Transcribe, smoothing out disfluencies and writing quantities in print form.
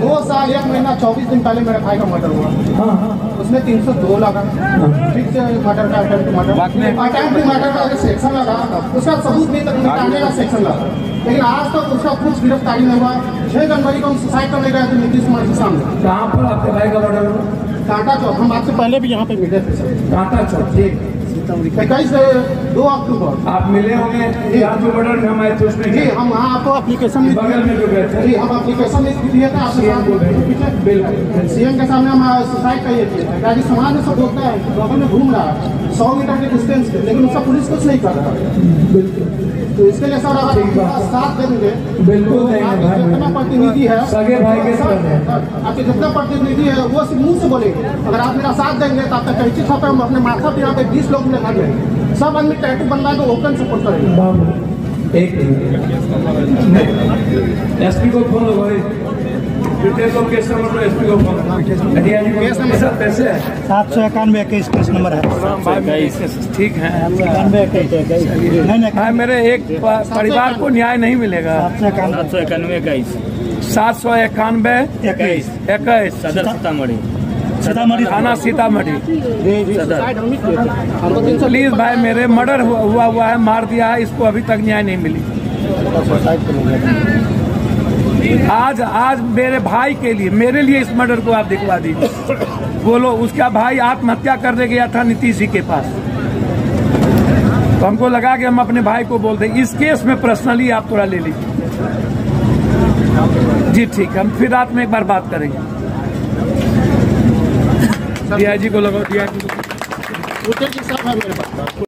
2 साल 1 महीना 24 दिन पहले मेरा भाई का मर्डर हुआ, उसमें 302 लगा, ठीक से मर्डर का अटैम्प्ट मर्डर का सेक्शन लगा, उसका सबूत भी तक निकालने का सेक्शन लगा, लेकिन आज तक उसका कुछ गिरफ्तारी नहीं हुआ। 6 जनवरी को हम सुसाइड करने गए थे नीतीश कुमार के सामने। कहाँ पर आपके भाई का मर्डर हुआ? कांटा चौक। हम आपसे पहले भी यहाँ पे मिले थे सर, कांटा चौक, ठीक, 22 से 2 अक्टूबर आप मिले होंगे। जो मर्डर में हम आए थे उसमें जी हम आपको एप्लीकेशन बगल में जो गए थे जी, हम एप्लीकेशन दिए थे आपके साथ, बिल्कुल सीएम के सामने हम सुसाइड किए थे। गाड़ी समाज में सब बोलता है बगल में घूम रहा है 100 मीटर के डिस्टेंस पे, लेकिन उसका पुलिस कुछ नहीं कर रहा है, बिल्कुल। तो इसके लिए सर आप साथ देंगे? बिल्कुल देंगे। जितना प्रतिनिधि है सगे भाई के साथ आपके जितना प्रतिनिधि है वो मुँह से बोलेंगे, अगर आप मेरा साथ देंगे तो आपका कैची छापे हम अपने माथा पे यहाँ पे 20 लोग लगा देंगे, सब आदमी टैटू बनवा के ओपन सपोर्ट करेंगे। एक एसपी को फोन लगाओ, केस नंबर एसपी को फोन। केस नंबर कैसे है? 791 केस नंबर है। ठीक है, नहीं मेरे एक परिवार को न्याय नहीं मिलेगा। 791 791 21 सदर सीतामढ़ी, थाना सीतामढ़ी। प्लीज भाई मेरे मर्डर हुआ है, मार दिया है, इसको अभी तक न्याय नहीं मिली। आज मेरे भाई के लिए, मेरे लिए इस मर्डर को आप दिखवा दीजिए। बोलो, उसका भाई आत्महत्या करने गया था नीतीश जी के पास, तो हमको लगा कि हम अपने भाई को बोल दें। इस केस में पर्सनली आप थोड़ा ले लीजिए जी, ठीक है। हम फिर रात में एक बार बात करेंगे। डीआईजी को लगाओ, डीआईजी को।